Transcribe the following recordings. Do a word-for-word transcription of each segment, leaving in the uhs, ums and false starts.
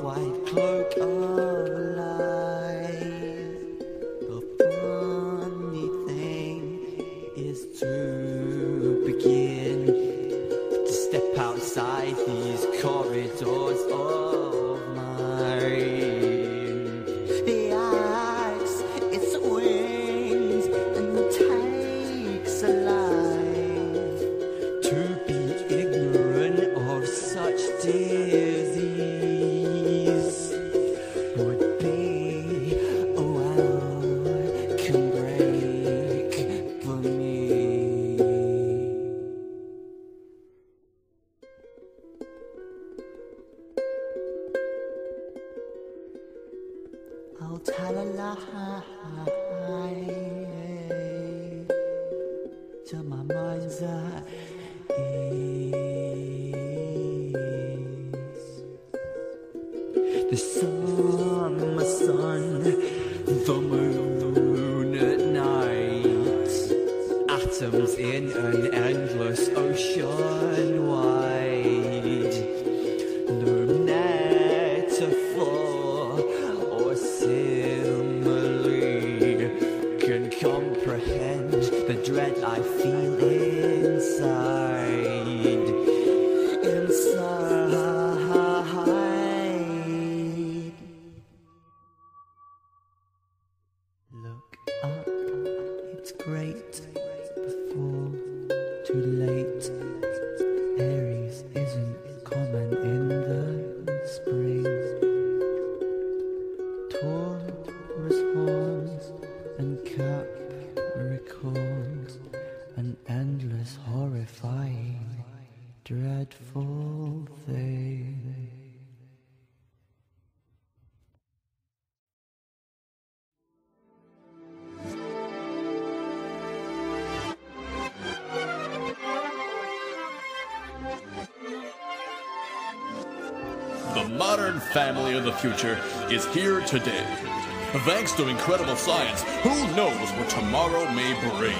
white cloak of lies. mind's eye is the sun, my sun, the moon at night, atoms in an endless ocean wide, no metaphor or simile can comprehend the dread I feel inside, inside. Look up, it's great before too late. Aries isn't common in the spring. Taurus horns and Capricorn. An endless, horrifying, dreadful thing. The modern family of the future is here today. Thanks to incredible science, who knows what tomorrow may bring.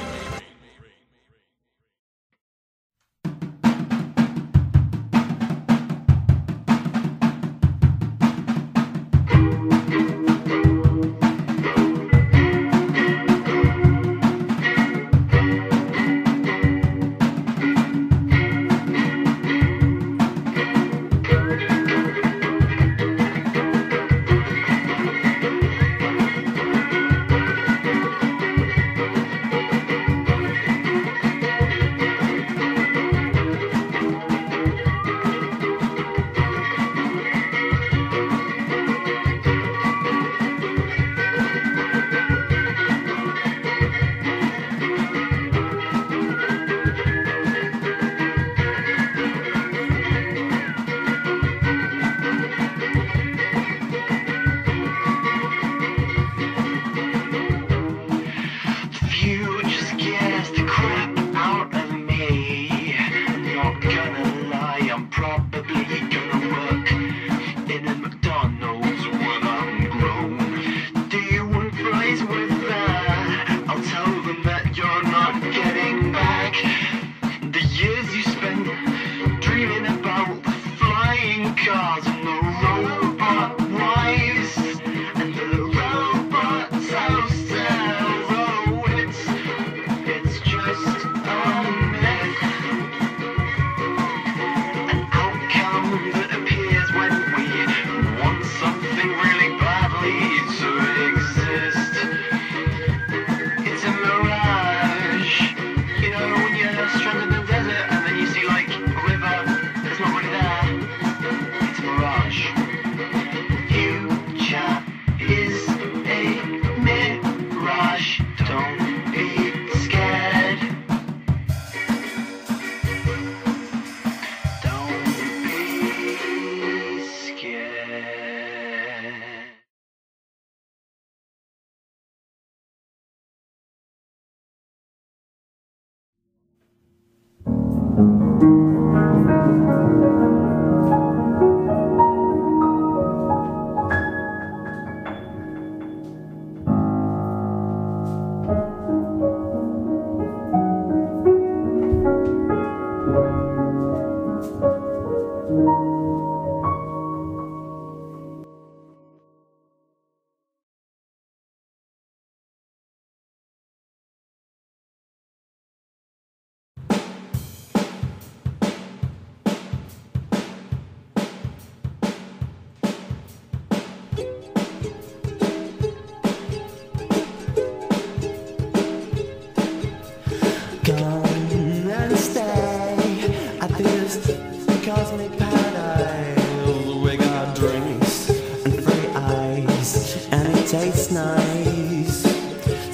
Tastes nice,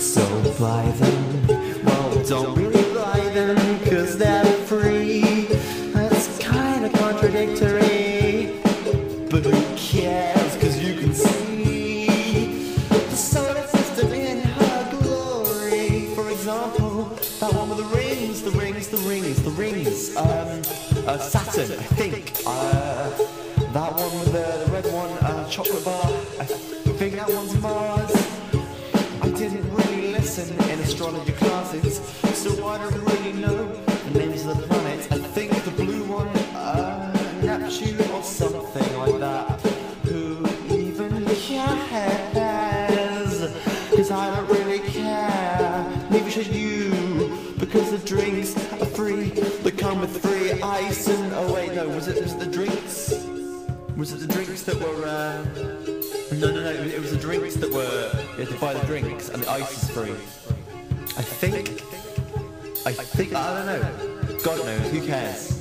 so buy them. Well, don't really buy them, cause they're free. That's kinda contradictory, but who cares, cause you can see the solar system in her glory. For example, example, that one with the rings, the rings, the rings, the rings. Um, uh, Saturn, I think. Uh, that one with the, the red one, uh, chocolate bar. I think that one's Mars. I didn't really listen in astrology classes, so I don't really know the names of the planets. I think the blue one, uh, Neptune or something like that. Who even cares? Cause I don't really care. Maybe should you? Because the drinks are free. They come with free ice and oh wait, no, was it just the drinks? Was it the drinks that were? Uh, no, no, no. It was the drinks that were. You had to buy the drinks, and the ice is free. I think. I think. I don't know. God knows. Who cares?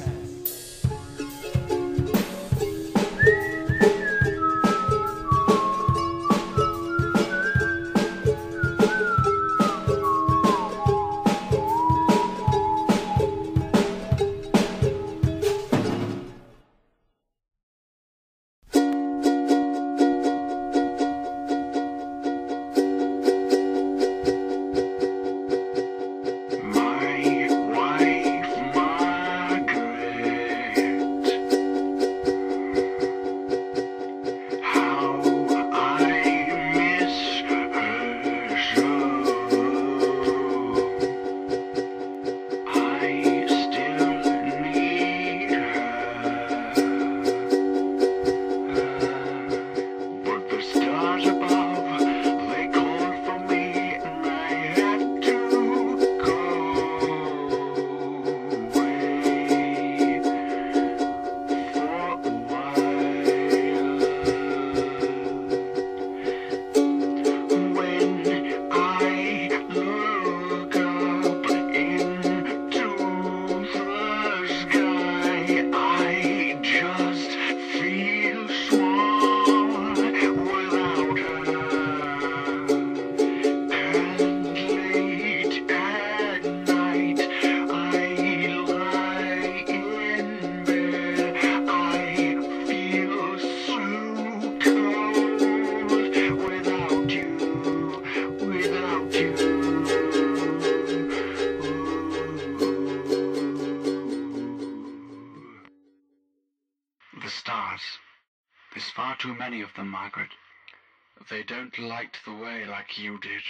They don't light the way like you did.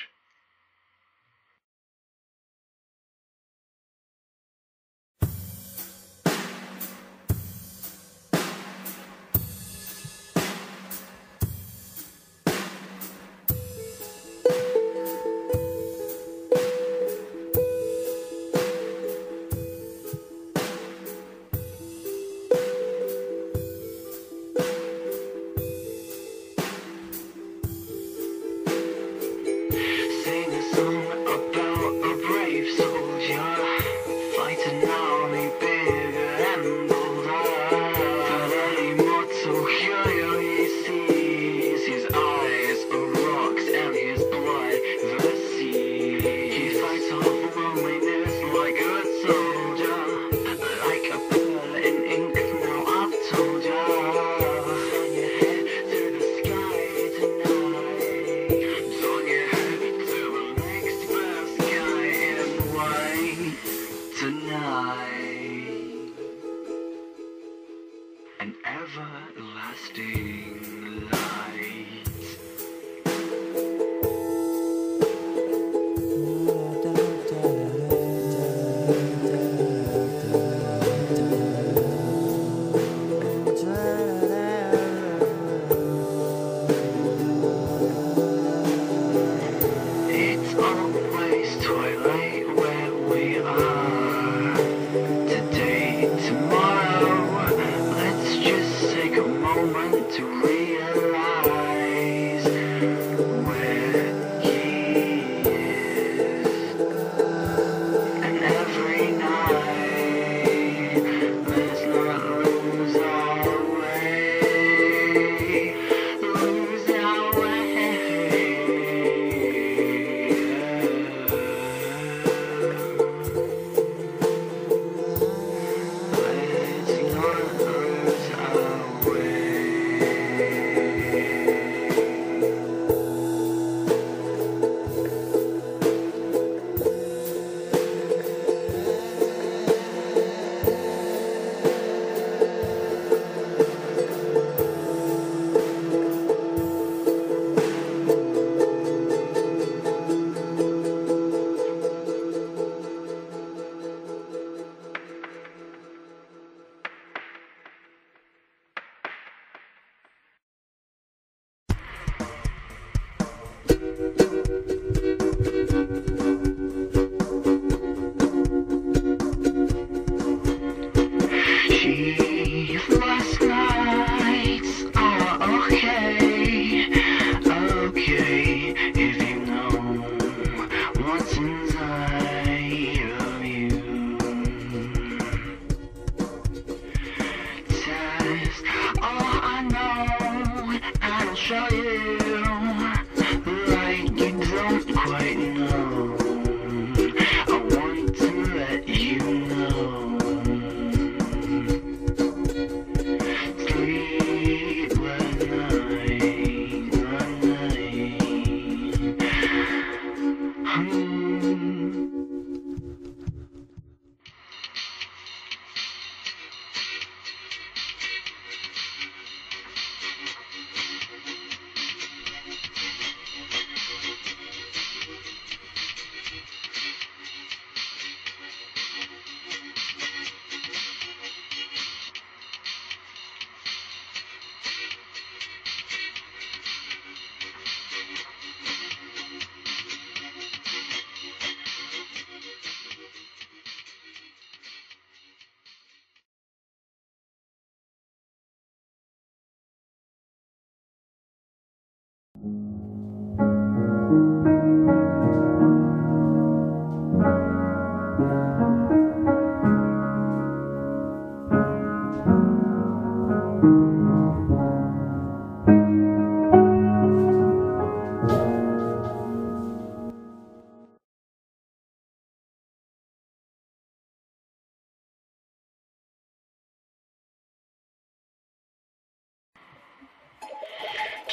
It's always twilight where we are.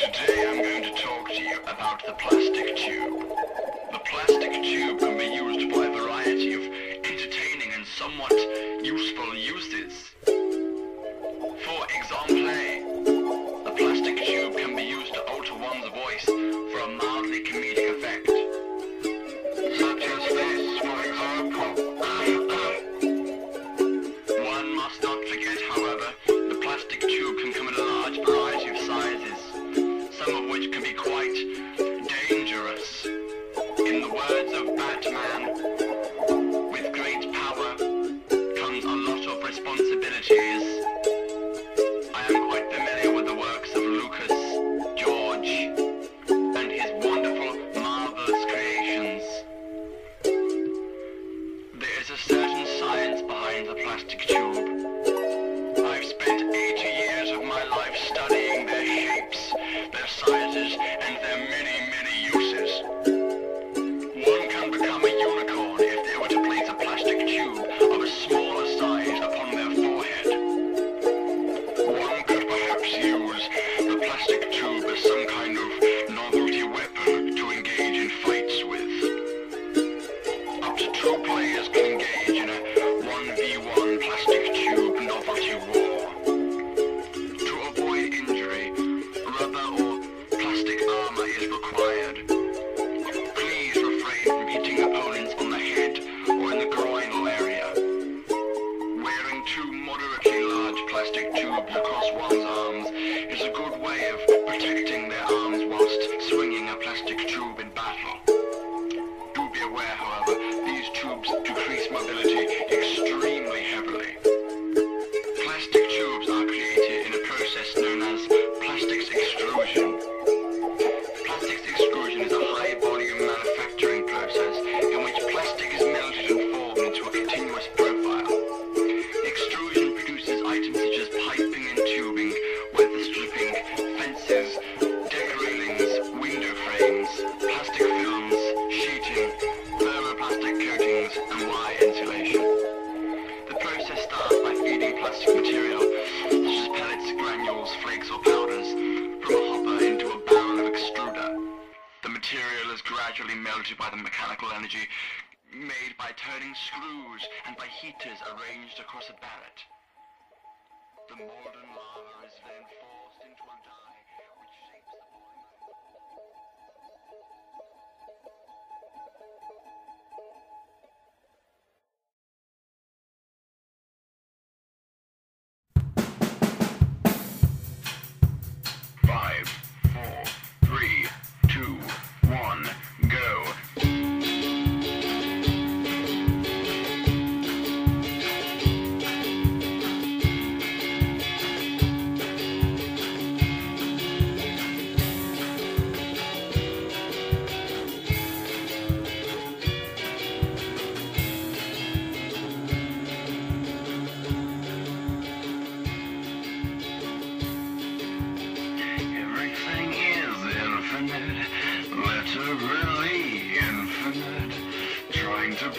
Today I'm going to talk to you about the plastic tube. The plastic tube can be used by a variety of entertaining and somewhat useful uses. For example, the plastic tube can be used to alter one's voice for a mildly comedic effect. Such as this, for example. One must not forget, however, the plastic tube can come in a large variety of sizes, some of which can be quite dangerous. In the words of Batman, with great power comes a lot of responsibilities. I am quite familiar with the works of Lucas, George, and his wonderful, marvelous creations. There is a certain science behind the plastic tube. I've spent eighty years of my life studying their shapes, their sizes, and their many, many uses. One can become a unicorn if they were to place a plastic tube of a smaller size upon their forehead. One could perhaps use the plastic tube as some kind of novelty weapon to engage in fights with. Up to two players can engage in a one v one plastic tube novelty war. To avoid injury, rubber or plastic armor is required. Please refrain from hitting opponents on the head or in the groinal area. Wearing two moderately large plastic tubes across one's arms is a good way of protecting their arms whilst swinging a plastic tube in battle. Do be aware, however, these tubes decrease mobility extremely heavily. Plastic tubes are created in a process known as plastics extrusion. Plastics extrusion is a high-volume manufacturing process in which plastic is melted and formed into a continuous profile. Extrusion produces items such as piping and tubing, weather stripping, fences, deck railings, window frames, plastic films, sheeting, thermoplastic coatings, and wire insulation. The process starts by feeding plastic material, such as pellets, granules, flakes, or powders, from a hopper into a barrel of extruder. The material is gradually melted by the mechanical energy made by turning screws and by heaters arranged across a barret. The molten lava is then forced into a die which shapes the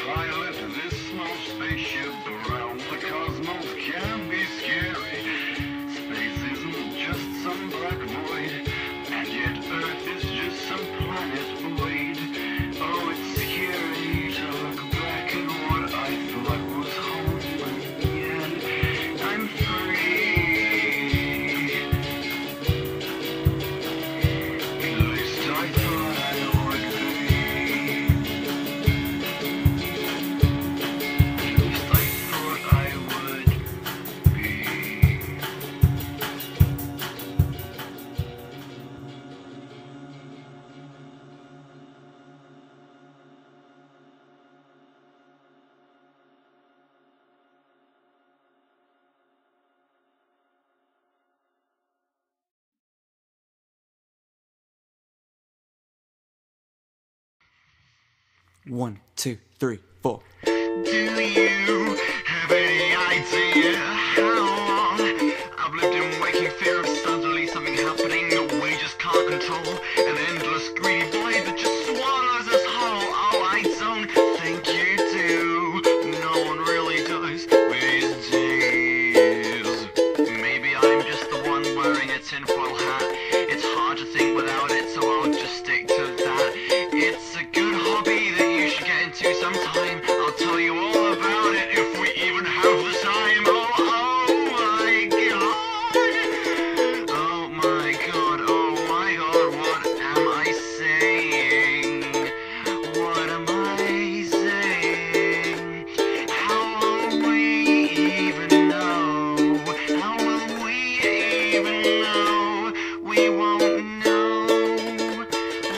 pilot this small spaceship around the cosmos can be scary. Space isn't just some black void, and yet Earth is just some planet void. Oh, it's scary to look back at what I thought was home, but yet I'm free. At least I thought I One, two, three, four. Do you have any idea how long I've lived in waking fear of suddenly something happening that we just can't control? An endless greedy void that just swallows us whole. Oh, I don't think you do. No one really does these days. Maybe I'm just the one wearing a tinfoil hat. It's hard to think without it, so I'll just stick to that. It's a good hobby that to sometime. I'll tell you all about it if we even have the time. Oh, oh my god. Oh my god. Oh my god. What am I saying? What am I saying? How will we even know? How will we even know? We won't know.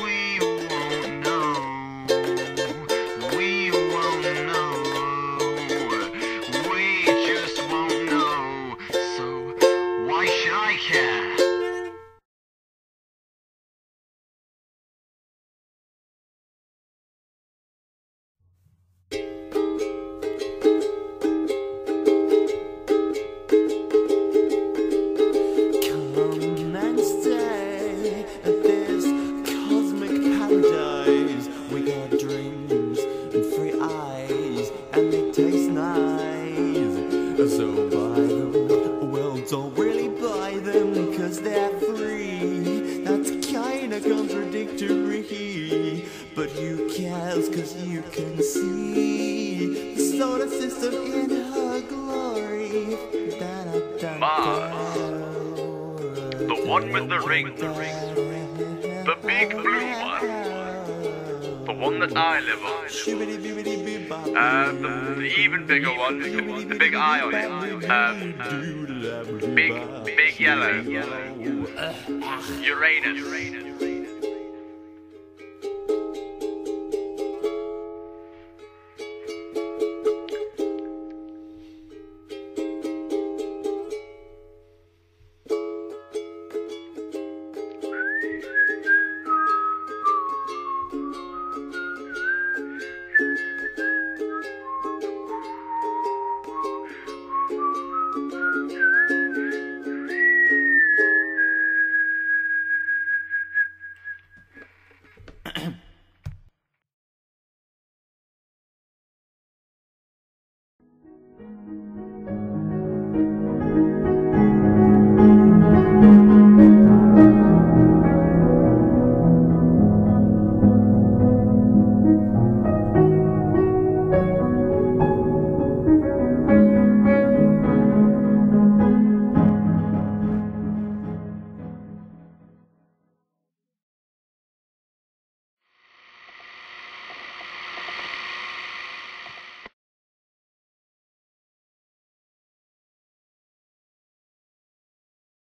We won't know. But who cares, cause you can see the solar system in her glory. Mars, the one with the ring, the big blue one, the one that I live on, and uh, the, the even bigger one, the big eye on it, um, uh, big, big yellow, Uranus.